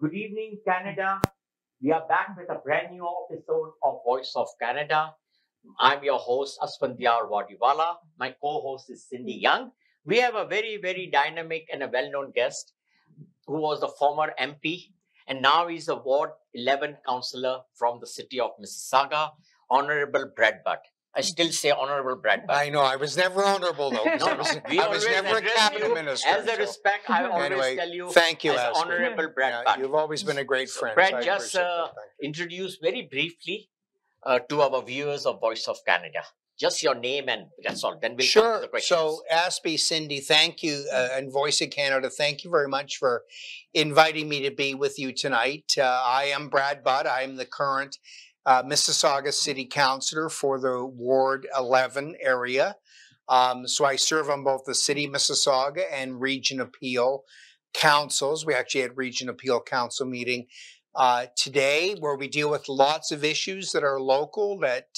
Good evening, Canada. We are back with a brand new episode of Voice of Canada. I'm your host, Asphandiar Wadiwalla. My co-host is Cindy Young. We have a very, very dynamic and a well-known guest who was the former MP and now he's a Ward 11 councillor from the city of Mississauga, Honorable Brad Butt. I still say Honorable Brad Butt. I know. I was never honorable, though. No, I was never a cabinet minister. As a respect, I always tell you, thank you, as Honorable Brad Butt. You've always been a great friend. Brad, so just introduce very briefly to our viewers of Voice of Canada. Just your name and that's all. Then we'll come to the questions. So, Aspie, Cindy, thank you, and Voice of Canada, thank you very much for inviting me to be with you tonight. I am Brad Butt. I am the current Mississauga City Councilor for the Ward 11 area. So I serve on both the City of Mississauga and Region of Peel Councils. We actually had Region of Peel Council meeting today where we deal with lots of issues that are local that,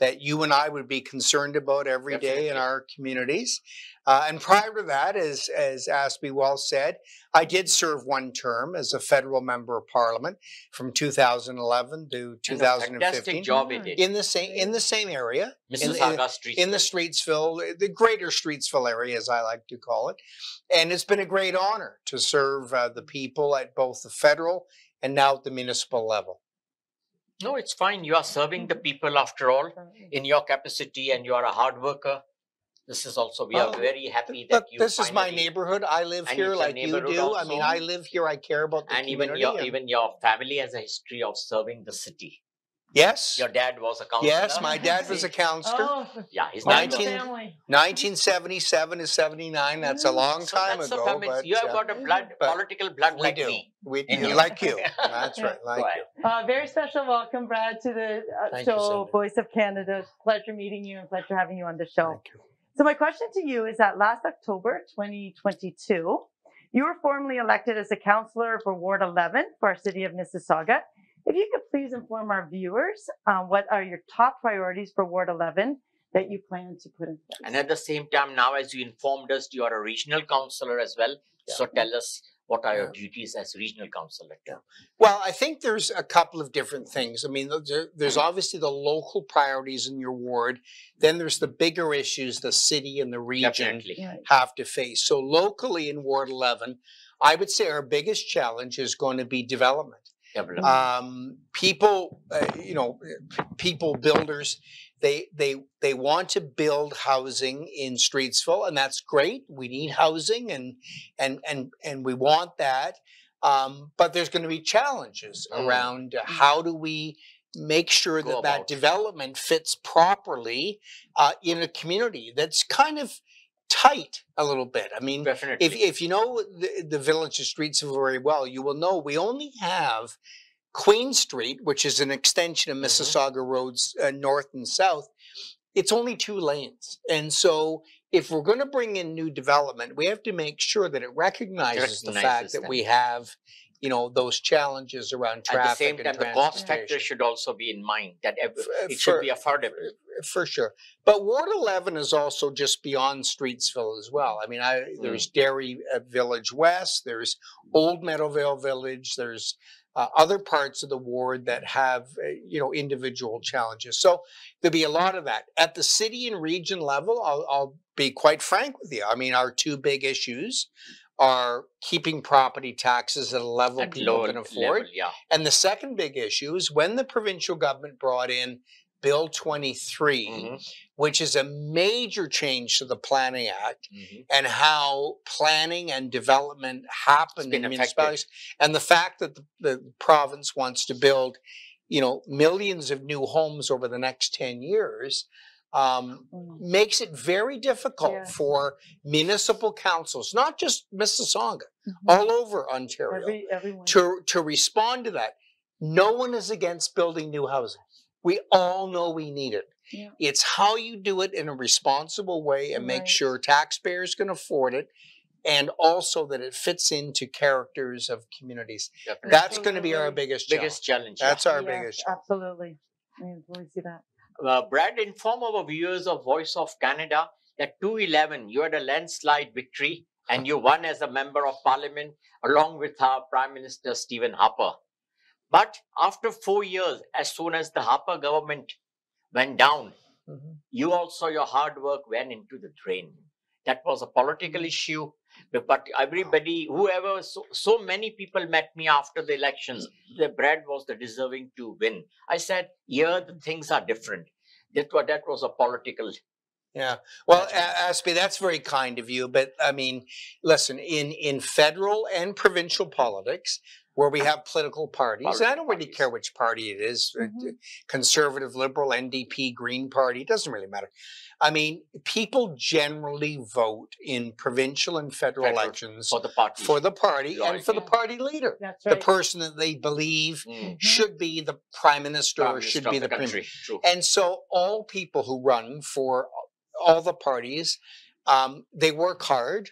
that you and I would be concerned about every day in our communities. And prior to that, as Aspie well said, I did serve one term as a federal member of parliament from 2011 to 2015. Fantastic job he did. In the same area, Mississauga Streetsville. In the Streetsville, the greater Streetsville area, as I like to call it. And it's been a great honor to serve the people at both the federal and now at the municipal level. No, it's fine. You are serving the people after all in your capacity and you are a hard worker. This is also, we are very happy that you this is my neighborhood. I live here like you do. Also. I mean, I live here. I care about the community. Even your family has a history of serving the city. Yes. Your dad was a councillor. Yes, my dad was a councillor. Yeah, he's 1977 is 79. That's a long time ago. But, you have got a political blood like me. We do. Like you. That's right. Like you. Very special welcome, Brad, to the show, Voice of Canada. Pleasure meeting you and pleasure having you on the show. Thank you. So my question to you is that last October 2022, you were formally elected as a councillor for Ward 11 for our city of Mississauga. If you could please inform our viewers, what are your top priorities for Ward 11 that you plan to put in place? And at the same time, now as you informed us, you are a regional councillor as well. Yeah. So tell us, what are your duties as regional councillor? Yeah. Well, I think there's a couple of different things. I mean, there's obviously the local priorities in your ward. Then there's the bigger issues the city and the region have to face. So locally in Ward 11, I would say our biggest challenge is going to be development. People, builders, they want to build housing in Streetsville, and that's great. We need housing, and we want that. But there's going to be challenges around how do we make sure that that development fits properly in a community that's kind of tight a little bit. I mean, if you know the village of Streetsville very well, you will know we only have Queen Street, which is an extension of Mississauga Roads north and south. It's only 2 lanes. And so if we're going to bring in new development, we have to make sure that it recognizes the fact that we have, you know, those challenges around traffic. At the same time, the cost factor should also be in mind, that it should be affordable. For sure. But Ward 11 is also just beyond Streetsville as well. I mean, there's Dairy Village West, there's Old Meadowvale Village, there's other parts of the ward that have, individual challenges. So there'll be a lot of that. At the city and region level, I'll be quite frank with you. I mean, our 2 big issues are keeping property taxes at a level people can afford. And the second big issue is when the provincial government brought in Bill 23, which is a major change to the Planning Act and how planning and development happen in municipalities. And the fact that the province wants to build, millions of new homes over the next 10 years makes it very difficult for municipal councils, not just Mississauga, all over Ontario, to respond to that. No one is against building new housing. We all know we need it. Yeah. It's how you do it in a responsible way and make sure taxpayers can afford it, and also that it fits into characters of communities. Definitely. That's going to be our biggest challenge. That's our biggest challenge. Absolutely. I totally see that. Brad, inform our viewers of Voice of Canada that 2011, you had a landslide victory and you won as a member of parliament along with our Prime Minister Stephen Harper. But after 4 years, as soon as the Harper government went down, you also, your hard work went into the drain. That was a political issue. But everybody, whoever, so many people met me after the elections. The Brad was the deserving to win. I said, yeah, the things are different. That was a political. Yeah. Well, Aspie, that's very kind of you. But I mean, listen, in federal and provincial politics, where we have political parties, and I don't really care which party it is, conservative, liberal, NDP, Green Party, it doesn't really matter. I mean, people generally vote in provincial and federal elections for the party, and for the party leader. That's right. The person that they believe should be the prime minister, or should be the country. And so all people who run for all the parties, they work hard.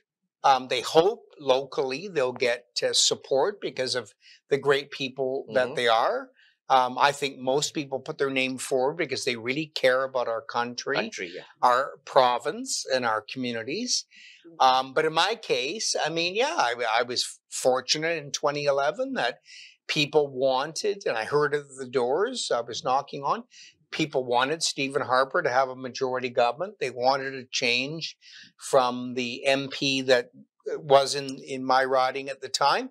They hope locally they'll get support because of the great people that they are. I think most people put their name forward because they really care about our country, our province, and our communities. But in my case, I mean, yeah, I was fortunate in 2011 that people wanted, and I heard at the doors, I was knocking on, people wanted Stephen Harper to have a majority government. They wanted a change from the MP that was in my riding at the time.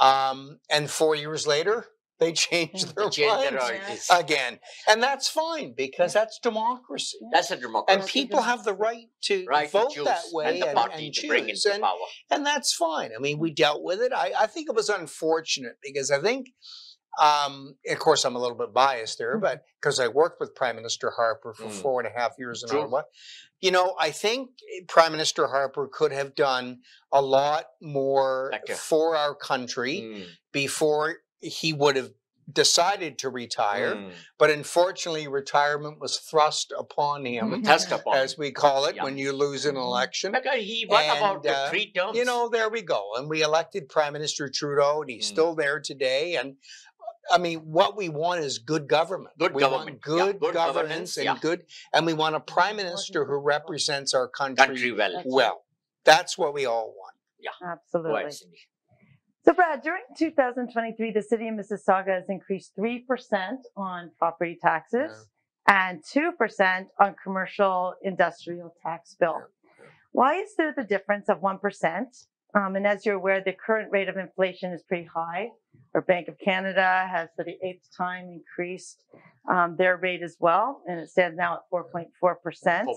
And 4 years later, they changed their minds again. And that's fine, because that's democracy. That's a democracy. And people have the right to vote that way and choose. And that's fine. I mean, we dealt with it. I think it was unfortunate, because I think... of course, I'm a little bit biased there, but because I worked with Prime Minister Harper for 4.5 years in Ottawa, you know, I think Prime Minister Harper could have done a lot more for our country before he would have decided to retire, but unfortunately, retirement was thrust upon him, as we call it, when you lose an election. He won about 3 terms. You know, there we go. And we elected Prime Minister Trudeau, and he's still there today. And I mean, what we want is good government. Good governance. And we want a Prime Minister who represents our country, well. That's what we all want. Yeah, absolutely. Right. So, Brad, during 2023, the city of Mississauga has increased 3% on property taxes and 2% on commercial industrial tax bill. Why is there the difference of 1%? And as you're aware, the current rate of inflation is pretty high. Our Bank of Canada has for the 8th time increased their rate as well, and it stands now at 4.4%. 4.5%.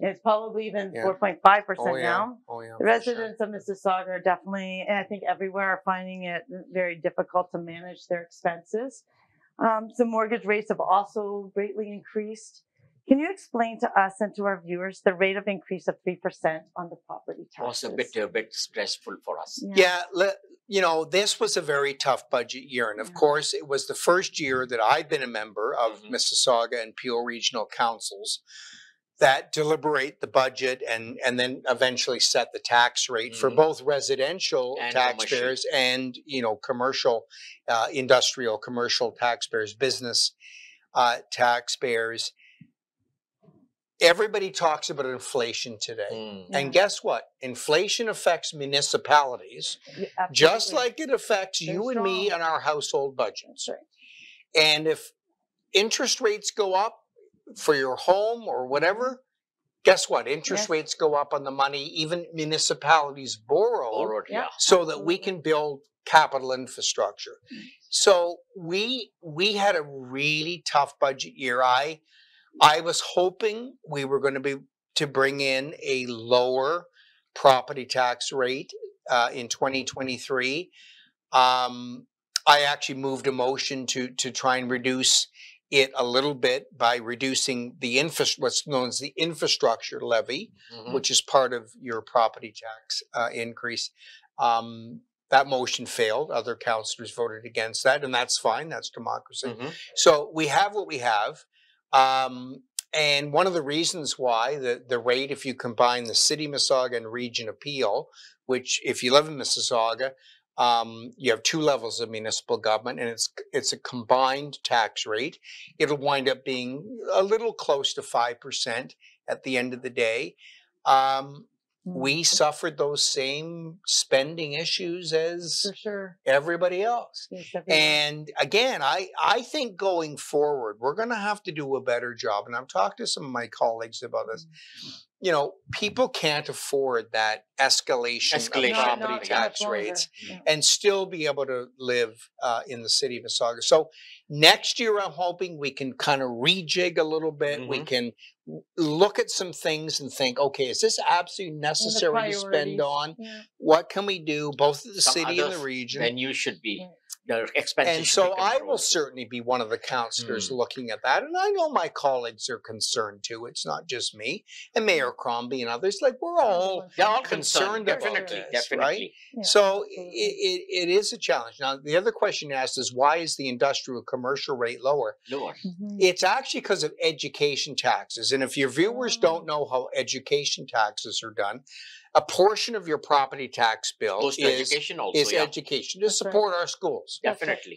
It's probably even 4.5% now. The residents of Mississauga are definitely, and I think everywhere, are finding it very difficult to manage their expenses. Some mortgage rates have also greatly increased. Can you explain to us and to our viewers the rate of increase of 3% on the property taxes? It was a bit stressful for us. Yeah, you know, this was a very tough budget year. And of course, it was the first year that I've been a member of Mississauga and Peel Regional Councils that deliberate the budget and then eventually set the tax rate for both residential taxpayers and, you know, commercial, industrial, commercial taxpayers, business taxpayers. Everybody talks about inflation today. And guess what? Inflation affects municipalities just like it affects you and me and our household budgets. And if interest rates go up for your home or whatever, guess what? Interest rates go up on the money. Even municipalities borrow so that we can build capital infrastructure. So we had a really tough budget year. I was hoping we were going to bring in a lower property tax rate in 2023. I actually moved a motion to try and reduce it a little bit by reducing the what's known as the infrastructure levy, which is part of your property tax increase. That motion failed. Other councillors voted against that, and that's fine. That's democracy. So we have what we have. And one of the reasons why the rate, if you combine the city of Mississauga and region of Peel, which if you live in Mississauga, you have 2 levels of municipal government, and it's a combined tax rate. It'll wind up being a little close to 5% at the end of the day. we suffered those same spending issues as everybody else. Yes, and again, I think going forward, we're going to have to do a better job. And I've talked to some of my colleagues about this. You know, people can't afford that escalation of property tax rates and still be able to live in the city of Mississauga. So next year, I'm hoping we can kind of rejig a little bit. We can look at some things and think, okay, is this absolutely necessary to spend on? What can we do, both at the city and the region? And you should be. And so I will certainly be one of the councillors looking at that. And I know my colleagues are concerned too. It's not just me. And Mayor Crombie and others, like we're all concerned about this, right? Yeah. So it is a challenge. Now, the other question you asked is, why is the industrial commercial rate lower? It's actually because of education taxes. And if your viewers don't know how education taxes are done, a portion of your property tax bill goes to education, to support our schools.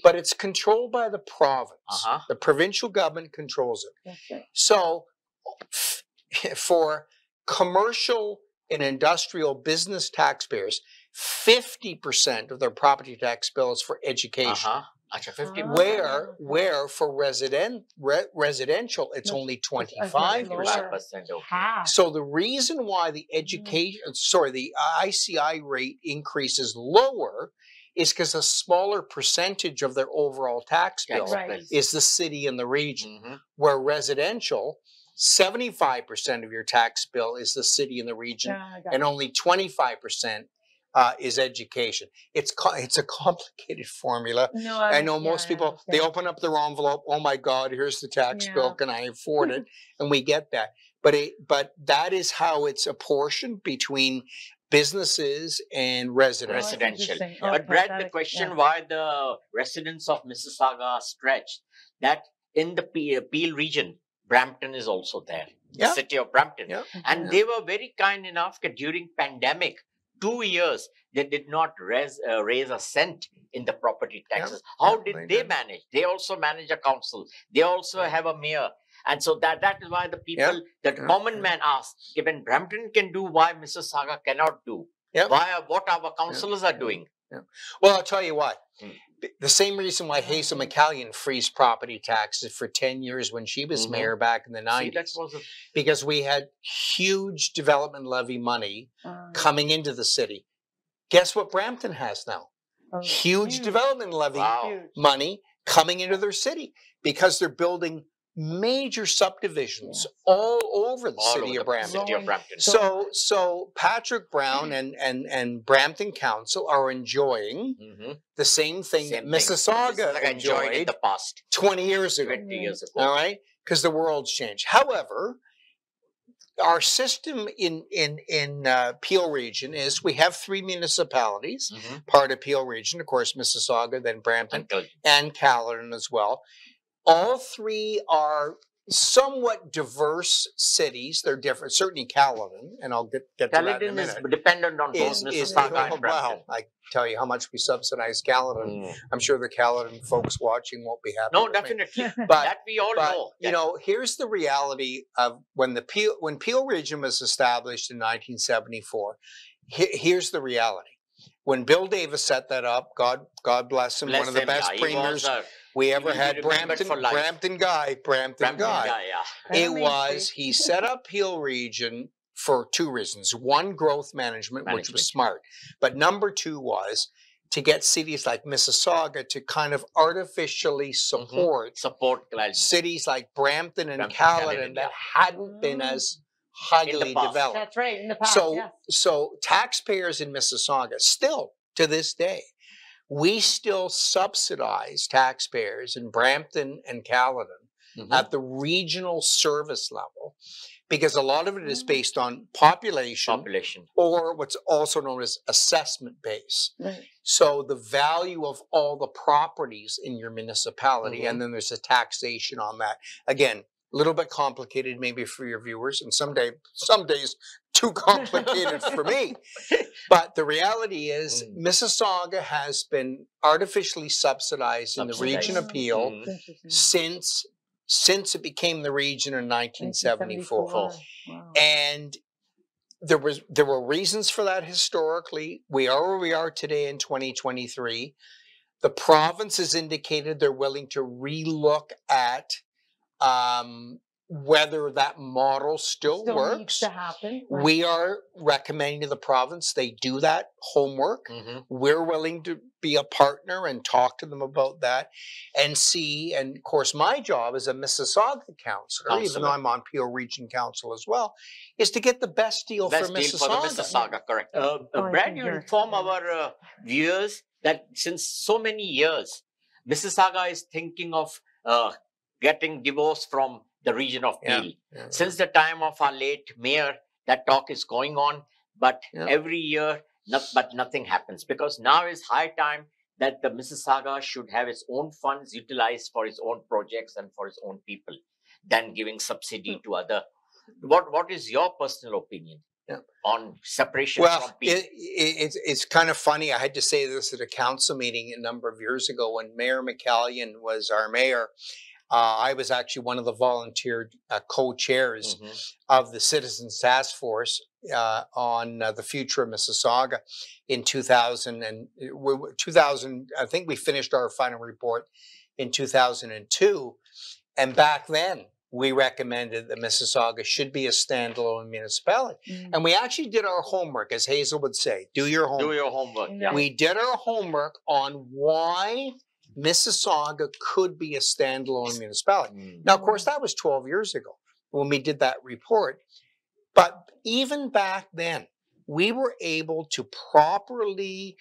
But it's controlled by the province. The provincial government controls it. So for commercial and industrial business taxpayers, 50% of their property tax bill is for education. Where for residential, it's only 25%. So the reason why the the ICI rate increases lower is because a smaller percentage of their overall tax bill is the city and the region, where residential, 75% of your tax bill is the city and the region, and only 25% is education. It's a complicated formula. I know most people, they open up their envelope, oh my God, here's the tax bill, can I afford it? And we get that. But that is how it's apportioned between businesses and residential. But Brad, the question why the residents of Mississauga stretched, that in the Peel region, Brampton is also there, the city of Brampton. And they were very kind enough that during pandemic, 2 years, they did not raise a cent in the property taxes. How did they manage? They also manage a council. They also have a mayor. And so that is why the people, the common man asks, given Brampton can do, why Mississauga cannot do? Why, what our councillors are doing? Well, I'll tell you what. The same reason why Hazel McCallion freeze property taxes for 10 years when she was mayor back in the 90s. Because we had huge development levy money coming into the city. Guess what Brampton has now? Huge development levy money coming into their city because they're building major subdivisions all over the city of Brampton. So Patrick Brown and Brampton Council are enjoying the same thing that Mississauga enjoyed in the past 20 years ago. All right? Because the world's changed. However, our system in Peel Region is we have three municipalities, part of Peel Region, of course, Mississauga, then Brampton, and Caledon as well. All three are somewhat diverse cities. They're different. Certainly Caledon, and I'll get to that in a minute. Caledon is dependent on both Mississauga and Brampton. I tell you how much we subsidize Caledon. I'm sure the Caledon folks watching won't be happy. But that we all know. You know, here's the reality of when the Peel Region was established in 1974. Here's the reality. When Bill Davis set that up, God bless him, one of the best premiers we ever had. Brampton guy. It was, he set up Peel Region for two reasons. One, growth management, which was smart. But number two was to get cities like Mississauga to kind of artificially support, cities like Brampton and Caledon that hadn't been as highly developed. In the past, so taxpayers in Mississauga still to this day, we still subsidize taxpayers in Brampton and Caledon at the regional service level, because a lot of it is based on population or what's also known as assessment base. So the value of all the properties in your municipality, and then there's a taxation on that. Again, a little bit complicated maybe for your viewers, and some days too complicated for me. But the reality is Mississauga has been artificially subsidized in the region of Peel since it became the region in 1974. And there were reasons for that historically. We are where we are today in 2023. The province has indicated they're willing to relook at whether that model still works. Needs to happen. Right? We are recommending to the province they do that homework. Mm-hmm. We're willing to be a partner and talk to them about that and see. And of course, my job as a Mississauga councillor, even though I'm on Peel Region Council as well, is to get the best deal for Mississauga. Correct. Brad, you inform our viewers that since so many years, Mississauga is thinking of getting divorced from the region of Peel. Yeah. Since the time of our late mayor, that talk is going on, but every year, nothing happens, because now is high time that the Mississauga should have its own funds utilized for its own projects and for its own people than giving subsidy to other. What is your personal opinion on separation from people? Well, it's kind of funny. I had to say this at a council meeting a number of years ago when Mayor McCallion was our mayor. I was actually one of the volunteer co-chairs of the Citizens Task Force on the future of Mississauga in 2000. I think we finished our final report in 2002. And back then, we recommended that Mississauga should be a standalone municipality. And we actually did our homework, as Hazel would say, do your homework. Do your homework. Yeah. We did our homework on why Mississauga could be a standalone municipality. Now, of course, that was 12 years ago when we did that report. But even back then, we were able to properly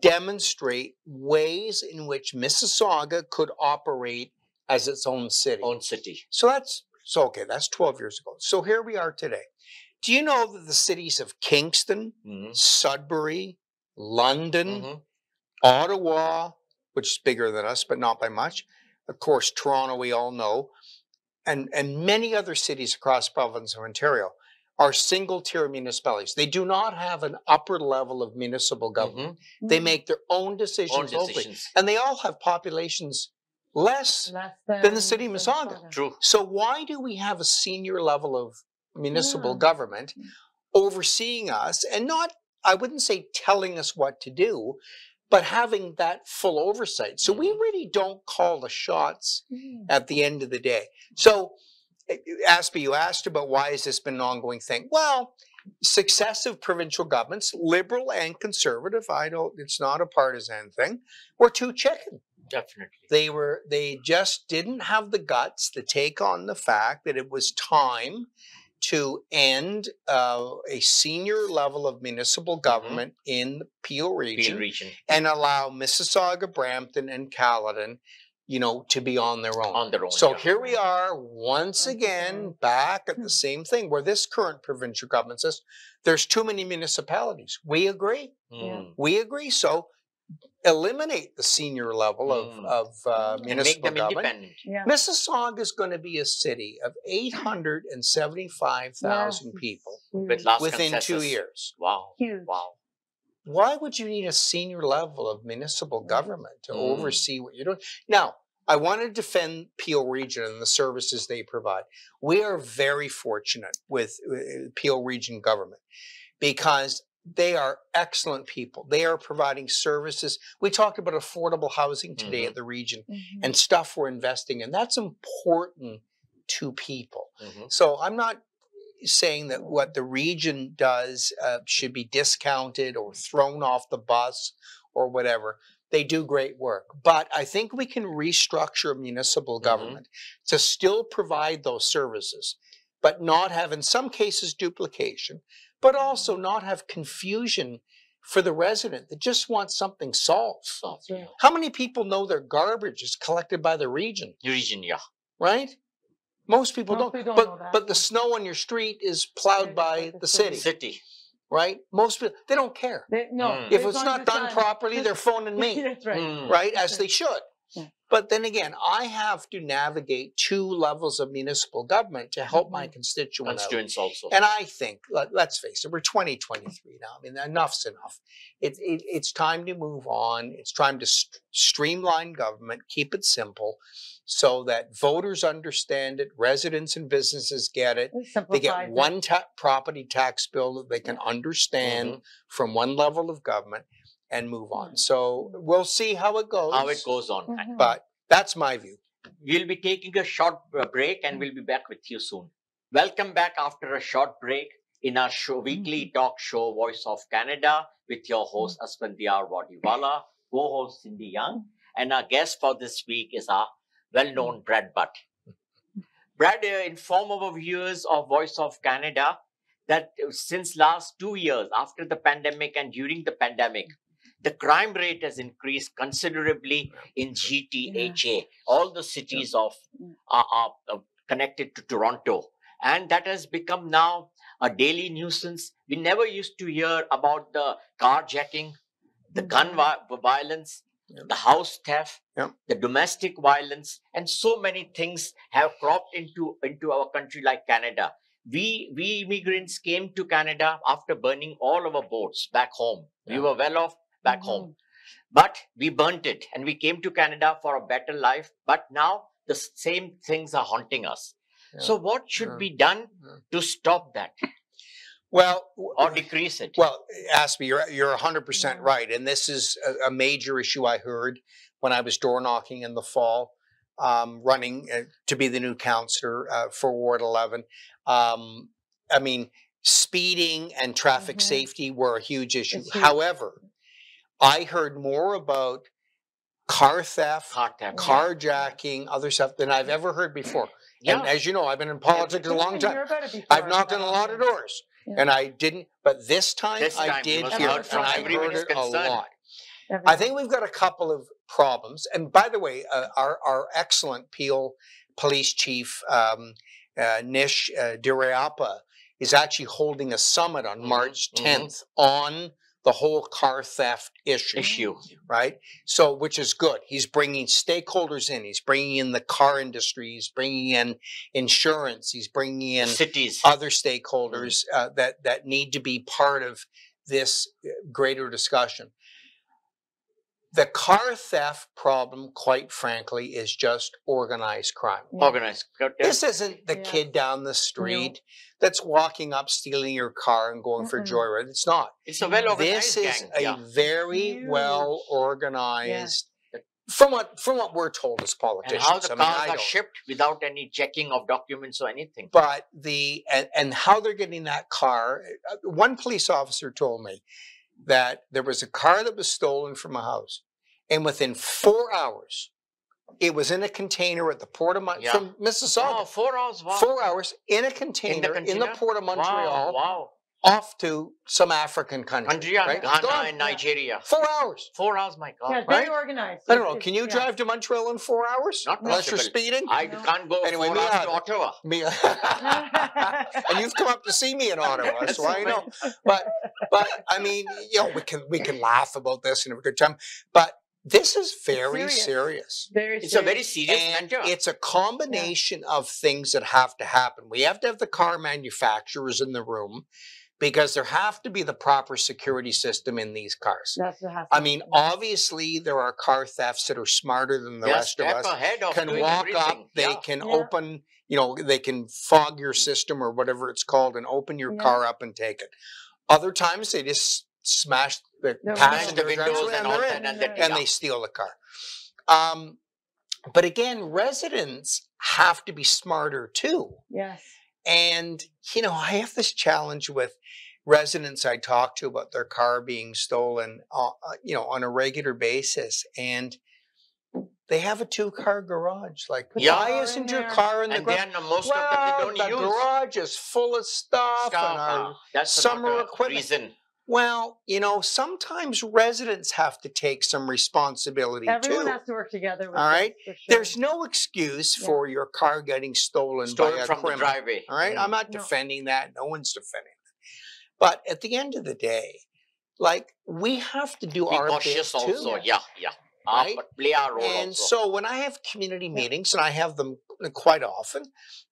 demonstrate ways in which Mississauga could operate as its own city. So that's, that's 12 years ago. So here we are today. Do you know that the cities of Kingston, Sudbury, London, Ottawa, which is bigger than us, but not by much. Of course, Toronto, we all know, and many other cities across the province of Ontario are single-tier municipalities. They do not have an upper level of municipal government. They make their own decisions, and they all have populations less than the city of Mississauga. So why do we have a senior level of municipal government overseeing us and not, I wouldn't say telling us what to do, but having that full oversight. So we really don't call the shots at the end of the day. So, Aspie, you asked about why has this been an ongoing thing? Well, successive provincial governments, Liberal and Conservative, it's not a partisan thing, were too chicken. They just didn't have the guts to take on the fact that it was time to end a senior level of municipal government in the Peel region and allow Mississauga, Brampton, and Caledon, to be on their own. So here we are once again back at the same thing where this current provincial government says there's too many municipalities. We agree. We agree. So eliminate the senior level of municipal government. Mississauga is going to be a city of 875,000 people within 2 years. Wow. Why would you need a senior level of municipal government to oversee what you're doing? Now, I want to defend Peel Region and the services they provide. We are very fortunate with Peel Region government because they are excellent people. They are providing services. We talked about affordable housing today at the region and stuff we're investing in. That's important to people. So I'm not saying that what the region does should be discounted or thrown off the bus or whatever. They do great work. But I think we can restructure municipal government to still provide those services, but not have, in some cases, duplication, but also not have confusion for the resident that just wants something solved. How many people know their garbage is collected by the region? Right? Most people don't. But the snow on your street is plowed by the city. Right? Most people, they don't care. If it's not done properly, they're phoning me. As they should. But then again, I have to navigate two levels of municipal government to help my constituents. Constituents also. And I think, let's face it, we're 2023 now. I mean, enough's enough. It's time to move on. It's time to streamline government, keep it simple, so that voters understand it, residents and businesses get it. They get one property tax bill that they can understand from one level of government and move on. So we'll see how it goes. How it goes on. But that's my view. We'll be taking a short break and we'll be back with you soon. Welcome back after a short break in our show, weekly talk show, Voice of Canada, with your host, Asphandiar Wadiwalla, co-host Cindy Young. And our guest for this week is our well-known Brad Butt. Brad, inform our viewers of Voice of Canada that since last 2 years, after the pandemic and during the pandemic, the crime rate has increased considerably in GTHA. All the cities are connected to Toronto. And that has become now a daily nuisance. We never used to hear about the carjacking, the gun violence, the house theft, the domestic violence, and so many things have cropped into our country like Canada. We immigrants came to Canada after burning all our boats back home. We were well off back home, but we burnt it and we came to Canada for a better life. But now the same things are haunting us. So what should be done to stop that? Well, or decrease it. Well, Aspie, you're 100% right. And this is a major issue I heard when I was door knocking in the fall, running to be the new councillor for Ward 11. I mean, speeding and traffic safety were a huge issue. However, I heard more about car theft, carjacking, other stuff than I've ever heard before. And as you know, I've been in politics a long time. I've knocked on a lot of doors. And I didn't, but this time I did hear it, and I heard it a lot. I think we've got a couple of problems. And by the way, our excellent Peel Police Chief, Nish Diriappa, is actually holding a summit on March 10th on the whole car theft issue, right? So, which is good. He's bringing stakeholders in. He's bringing in the car industry. He's bringing in insurance. He's bringing in cities, other stakeholders that need to be part of this greater discussion. The car theft problem, quite frankly, is just organized crime. Organized crime. This isn't the kid down the street that's walking up, stealing your car and going for joyride. It's not. It's a well-organized gang. This is a very well-organized, from what we're told as politicians. And how the cars are shipped without any checking of documents or anything. But the, and how they're getting that car. One police officer told me that there was a car that was stolen from a house, and within 4 hours, it was in a container at the port of from Mississauga. Oh, 4 hours! Wow. 4 hours in a container in the port of Montreal, off to some African country, right? Ghana and Nigeria. 4 hours. 4 hours, my God! Yeah, very organized. I don't know. Can you drive to Montreal in 4 hours? Not unless you're speeding. I can't go. Anyway, me to Ottawa. Me, and you've come up to see me in Ottawa, so I know. But I mean, you know, we can laugh about this and have a good time, but this is very serious. It's a very serious matter. It's a combination of things that have to happen. We have to have the car manufacturers in the room, because there have to be the proper security system in these cars. That's what has to happen. Obviously, there are car thefts that are smarter than the rest of us. Can walk up, they can open, you know, they can fog your system or whatever it's called and open your car up and take it. Other times, they just smash the passenger windows and they steal the car. But again, residents have to be smarter too. Yes. And, you know, I have this challenge with residents I talk to about their car being stolen, you know, on a regular basis. And they have a two-car garage. Like, why isn't your car in the garage? And most of them they don't use. The garage is full of stuff and our summer equipment. Reason. Well, you know, sometimes residents have to take some responsibility too. Everyone has to work together. All right? There's no excuse for your car getting stolen by a criminal. All right? I'm not defending that. No one's defending that. But at the end of the day, like, we have to do our bit too. Be cautious also. Yeah, yeah. right? Play our role and also. So when I have community meetings, and I have them quite often,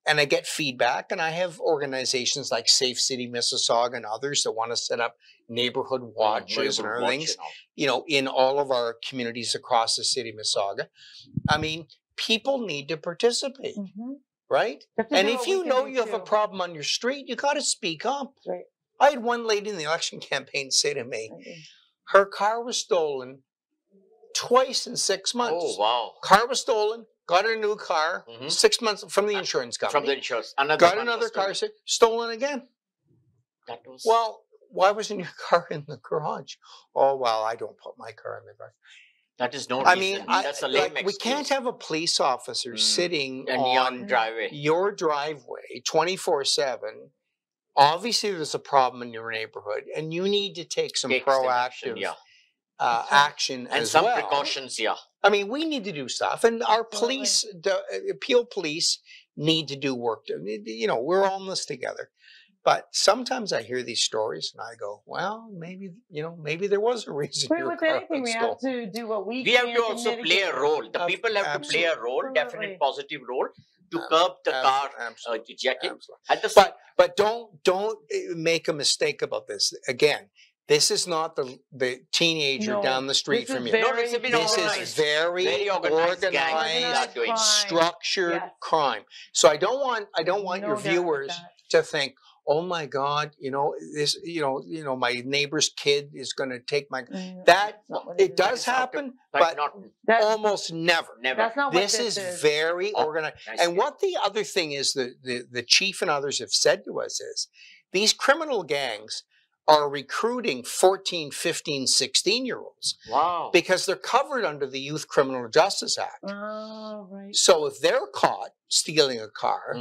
and I get feedback, and I have organizations like Safe City Mississauga and others that want to set up neighborhood watches and other things, you know, in all of our communities across the city of Mississauga. I mean, people need to participate, right? And if you know you have a problem on your street, you got to speak up. Right. I had one lady in the election campaign say to me, her car was stolen twice in 6 months. Oh, wow. Car was stolen, got a new car, 6 months from the insurance company. From the insurance. Got another car, stolen again. That was... Well, why wasn't your car in the garage? Oh, well, I don't put my car in the garage. That is no reason. I mean, that's a lame excuse. We can't have a police officer sitting on your driveway 24/7. Obviously, there's a problem in your neighborhood, and you need to take some proactive action and as some precautions. I mean, we need to do stuff, and our police, the Peel police, need to do work. You know, we're all in this together. But sometimes I hear these stories and I go, well, maybe, you know, maybe there was a reason. But with anything, we have to do what we can. We have to also play a role. The people have to play a role, definite positive role, to curb the car ejecting. But don't make a mistake about this. Again, this is not the teenager down the street from you. No, it's very organized, structured crime. So I don't want your viewers to think, oh my God, you know, this, you know, my neighbor's kid is going to take my, that, it does happen, but almost never. Never. This is very organized. And what the other thing is the chief and others have said to us is, these criminal gangs are recruiting 14, 15, 16-year-olds. Wow. Because they're covered under the Youth Criminal Justice Act. Oh, right. So if they're caught stealing a car,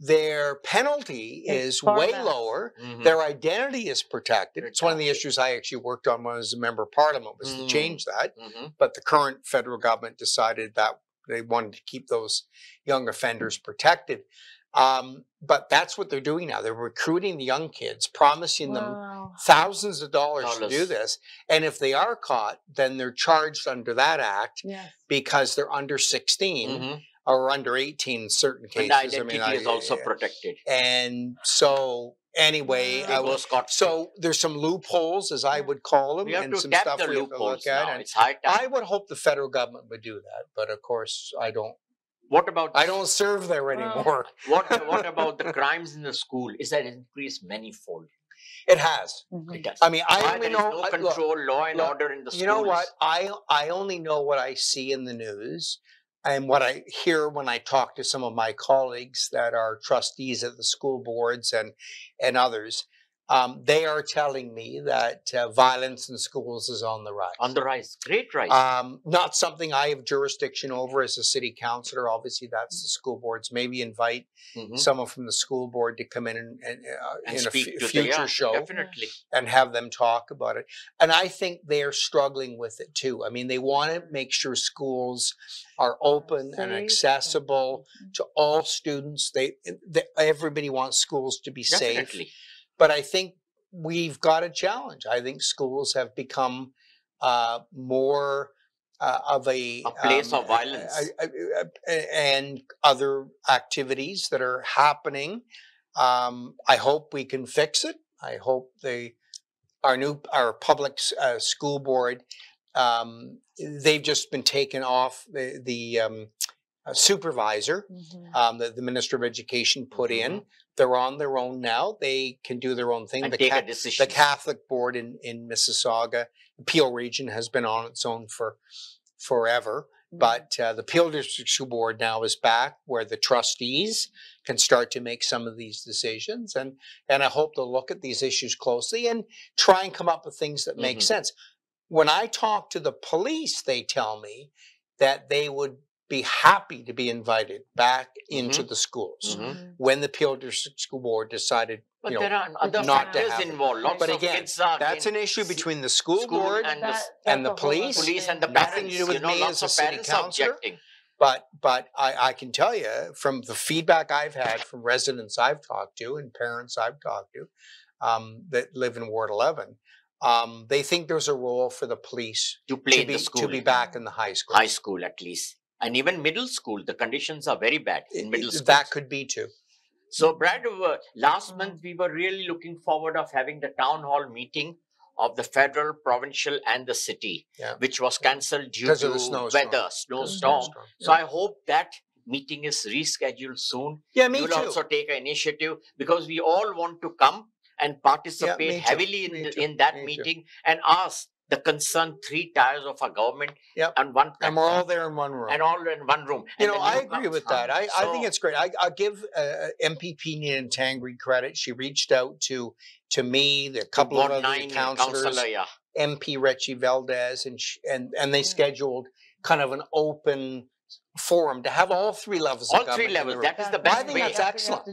their penalty is way lower. Their identity is protected. It's one of the issues I actually worked on when I was a member of parliament was to change that. But the current federal government decided that they wanted to keep those young offenders protected. But that's what they're doing now. They're recruiting the young kids, promising them thousands of dollars to do this. And if they are caught, then they're charged under that act because they're under 16. Or under 18 in certain cases. And identity is also protected. And so, anyway, so there's some loopholes, as I would call them, and some stuff we have to look at. And it's high time. I would hope the federal government would do that, but of course, I don't. What about? I don't serve there anymore. What about the crimes in the school? Is that increased manifold? It has. It does. I mean, I only know no control, law and order in the schools. You know what? I only know what I see in the news. And what I hear when I talk to some of my colleagues that are trustees at the school boards and others, they are telling me that violence in schools is on the rise. On the rise. Great rise. Not something I have jurisdiction over as a city councillor. Obviously, that's the school boards. Maybe invite someone from the school board to come in and in speak a future show. Definitely. And have them talk about it. And I think they are struggling with it, too. I mean, they want to make sure schools are open and accessible to all students. Everybody wants schools to be safe. But I think we've got a challenge. I think schools have become more of a place of violence and other activities that are happening. I hope we can fix it. I hope our public school board, they've just been taken off the supervisor that the Minister of Education put in. They're on their own now. They can do their own thing. The Catholic Board in Mississauga, the Peel Region, has been on its own for forever. But the Peel District School Board now is back where the trustees can start to make some of these decisions. And I hope they'll look at these issues closely and try and come up with things that make sense. When I talk to the police, they tell me that they would be happy to be invited back into the schools when the Peel District School Board decided, you know, not to have it. But again, that's an issue between the school board and the police. Nothing to do with me as a city councillor. But I can tell you from the feedback I've had from residents I've talked to and parents I've talked to that live in Ward 11, They think there's a role for the police to be back in the high school. High school, at least. And even middle school, the conditions are very bad in middle school. That could be too. So, Brad, last month we were really looking forward of having the town hall meeting of the federal, provincial and the city, which was cancelled due to weather, snowstorm. So, I hope that meeting is rescheduled soon. Yeah, me too. You'll also take an initiative because we all want to come and participate heavily in that meeting and ask the concerned three tiers of our government and one platform. And we're all there in one room. And all in one room. You know, I agree with that. I think it's great. I give MPP Nina Tangri credit. She reached out to me, the couple of other councillors, MP Ritchie Valdez, and they scheduled kind of an open forum to have all three levels of government. All three levels. That is the best way. I think that's excellent.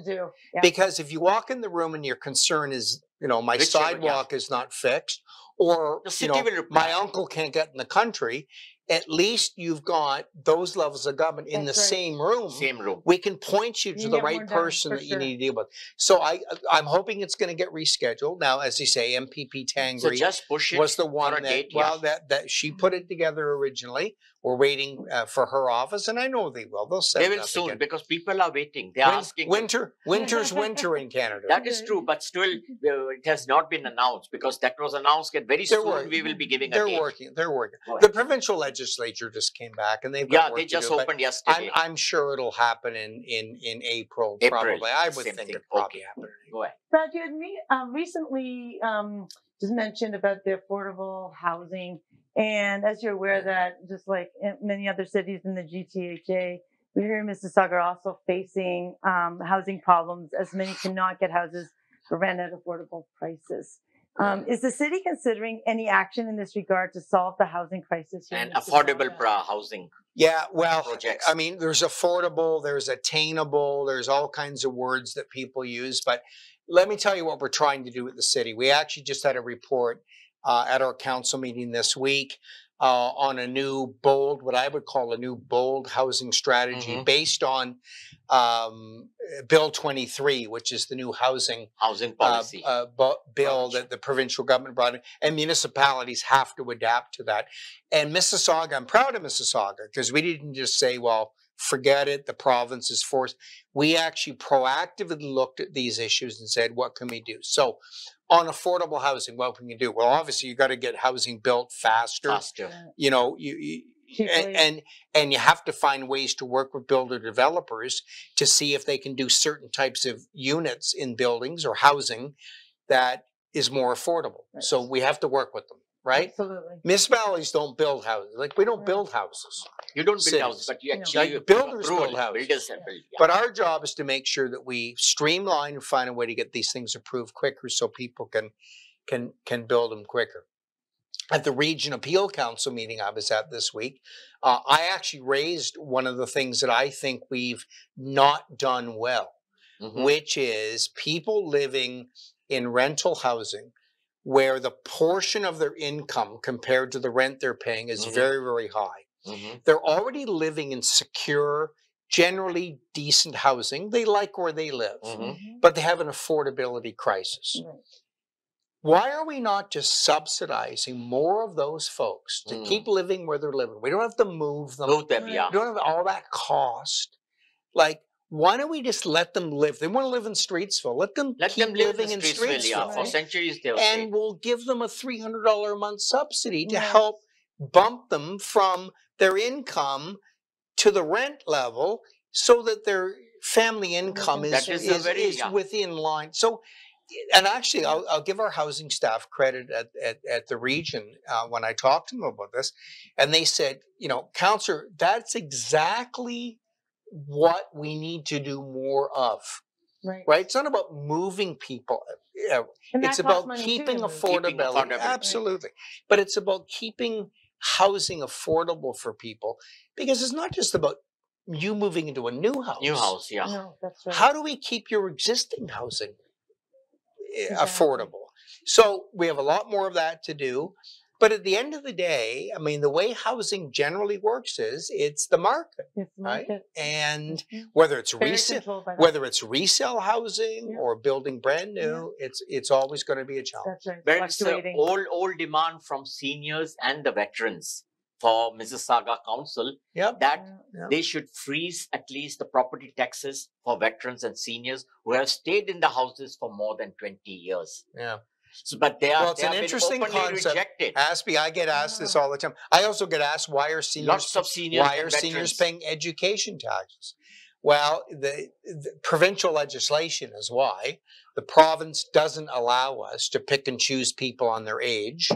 Because if you walk in the room and your concern is, you know, my sidewalk is not fixed, or you know, my uncle can't get in the country, at least you've got those levels of government in the same room. Same room. We can point you to the right person that you need to deal with. So I'm hoping it's going to get rescheduled. Now, as you say, MPP Tangri was the one that, that she put it together originally. We're waiting for her office, and I know they will. They'll set it up again. They will soon, because people are waiting. They're asking. Winter's winter in Canada. That is true, but still, it has not been announced, because that was announced, and very soon we will be giving a date. They're working. The provincial legislature just came back, and they've got work to do. Yeah, they just opened yesterday. I'm sure it'll happen in April, probably. I would think it'll probably happen. Go ahead. Brad, you had recently just mentioned about the affordable housing. And as you're aware that, just like in many other cities in the GTHA, we here in Mississauga are also facing housing problems, as many cannot get houses for rent at affordable prices. Is the city considering any action in this regard to solve the housing crisis here and affordable housing? Yeah, well, projects. I mean, there's affordable, there's attainable, there's all kinds of words that people use. But let me tell you what we're trying to do at the city. We actually just had a report at our council meeting this week on a new bold, what I would call a new bold housing strategy based on Bill 23, which is the new housing policy bill that the provincial government brought in, and municipalities have to adapt to that. And Mississauga, I'm proud of Mississauga, because we didn't just say, well, forget it, the province is forced. We actually proactively looked at these issues and said, what can we do? So on affordable housing, what can you do? Well, obviously you got to get housing built faster. You know, you have to find ways to work with builder developers to see if they can do certain types of units in buildings or housing that is more affordable. Right. So we have to work with them. Right? Absolutely. Municipalities don't build houses. Like, we don't build houses. You don't build houses, but you actually builders build houses. But our job is to make sure that we streamline and find a way to get these things approved quicker so people can build them quicker. At the Region Appeal Council meeting I was at this week, I actually raised one of the things that I think we've not done well, which is people living in rental housing where the portion of their income compared to the rent they're paying is very, very high. They're already living in secure, generally decent housing. They like where they live, but they have an affordability crisis. Why are we not just subsidizing more of those folks to keep living where they're living? We don't have to move them. We don't have all that cost. Like, why don't we just let them live? They want to live in Streetsville. Let them keep living in Streetsville. For centuries they'll stay. We'll give them a $300 a month subsidy to help bump them from their income to the rent level so that their family income is within line. So, and actually, I'll give our housing staff credit at the region when I talked to them about this. And they said, you know, Councillor, that's exactly what we need to do more of, right? It's not about moving people. It's about keeping affordability. Absolutely. But it's about keeping housing affordable for people, because it's not just about you moving into a new house. No, that's right. How do we keep your existing housing affordable? So we have a lot more of that to do. But at the end of the day, I mean, the way housing generally works is it's the market, right? And whether it's resale housing or building brand new, it's always going to be a challenge. That's right. It's the old demand from seniors and the veterans for Mississauga Council that they should freeze at least the property taxes for veterans and seniors who have stayed in the houses for more than 20 years. Yeah. So, but they are, well, it's an interesting concept. Aspie, I get asked this all the time. I also get asked, why are seniors, why are seniors paying education taxes? Well, the provincial legislation is why. The province doesn't allow us to pick and choose people on their age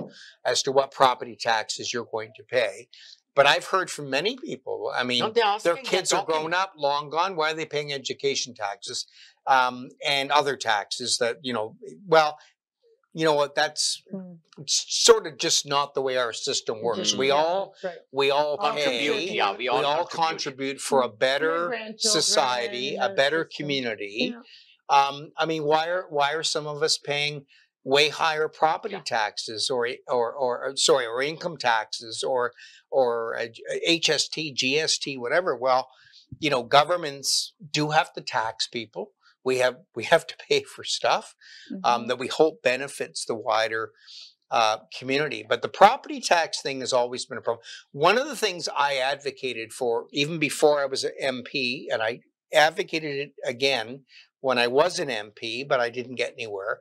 as to what property taxes you're going to pay. But I've heard from many people, I mean, their kids are grown up, long gone. Why are they paying education taxes and other taxes that, you know, well, you know what, that's sort of just not the way our system works. We all contribute. Yeah, we all contribute for a better society, a better community. Yeah. I mean, why are some of us paying way higher property taxes or income taxes or HST, GST, whatever? Well, you know, governments do have to tax people. We have to pay for stuff that we hope benefits the wider community. But the property tax thing has always been a problem. One of the things I advocated for, even before I was an MP, and I advocated it again when I was an MP, but I didn't get anywhere,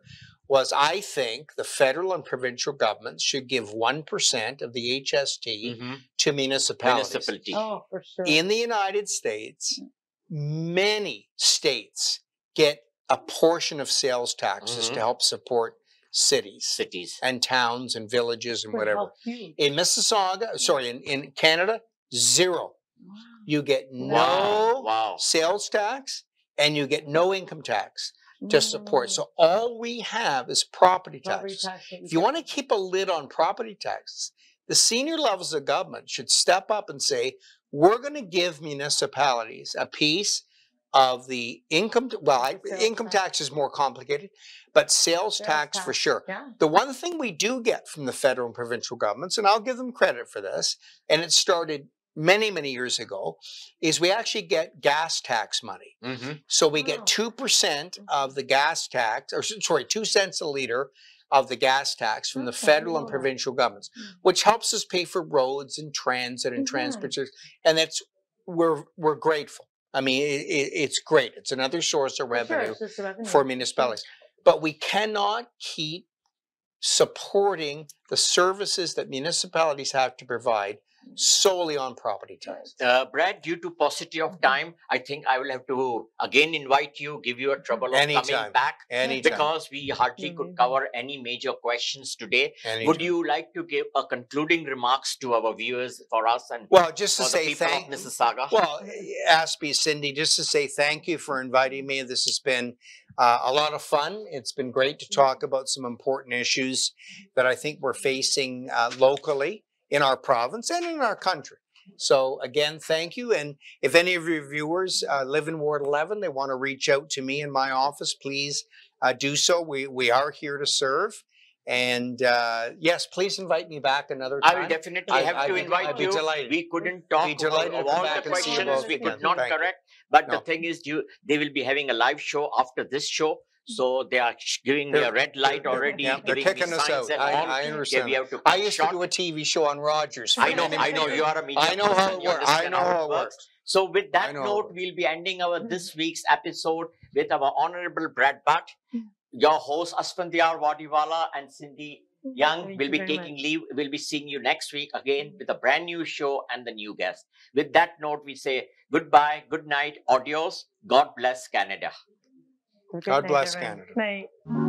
was I think the federal and provincial governments should give 1% of the HST to municipalities. Oh, for sure. In the United States, many states get a portion of sales taxes to help support cities and towns and villages and whatever. In Mississauga, sorry, in Canada, zero. Wow. You get no sales tax and you get no income tax to support. So all we have is property taxes. If you want to keep a lid on property taxes, the senior levels of government should step up and say, we're going to give municipalities a piece of the income, income tax is more complicated, but sales tax for sure. Yeah. The one thing we do get from the federal and provincial governments, and I'll give them credit for this, and it started many, many years ago, is we actually get gas tax money. So we get 2% of the gas tax, or sorry, 2 cents a liter of the gas tax from the federal and provincial governments, which helps us pay for roads and transit and transportation. And that's, we're grateful. I mean, it's great. It's another source of revenue, for municipalities. But we cannot keep supporting the services that municipalities have to provide solely on property tax. Brad, due to paucity of time, I think I will have to again invite you, give you a trouble of coming back. Because we hardly could cover any major questions today. Would you like to give a concluding remarks to our viewers for us and for the people of Mississauga? Well, Aspie, Cindy, just to say thank you for inviting me. This has been a lot of fun. It's been great to talk about some important issues that I think we're facing locally in our province and in our country. So again, thank you. And if any of your viewers live in Ward 11, they want to reach out to me in my office, please do so. We are here to serve. And yes, please invite me back another time. I will definitely have to invite you. Delighted. We couldn't talk about all the questions we could not correct. But the thing is, they will be having a live show after this show. So they are giving me a red light already. They're kicking us out. I understand. I used to do a TV show on Rogers. I know. You are a media person. I know how it works. I know how it works. So with that note, we'll be ending our this week's episode with our Honorable Brad Butt, your host Asphandiar Wadiwalla and Cindy Young will be taking leave. We'll be seeing you next week again with a brand new show and the new guest. With that note, we say goodbye, good night, adios. God bless Canada. God bless Canada. Night.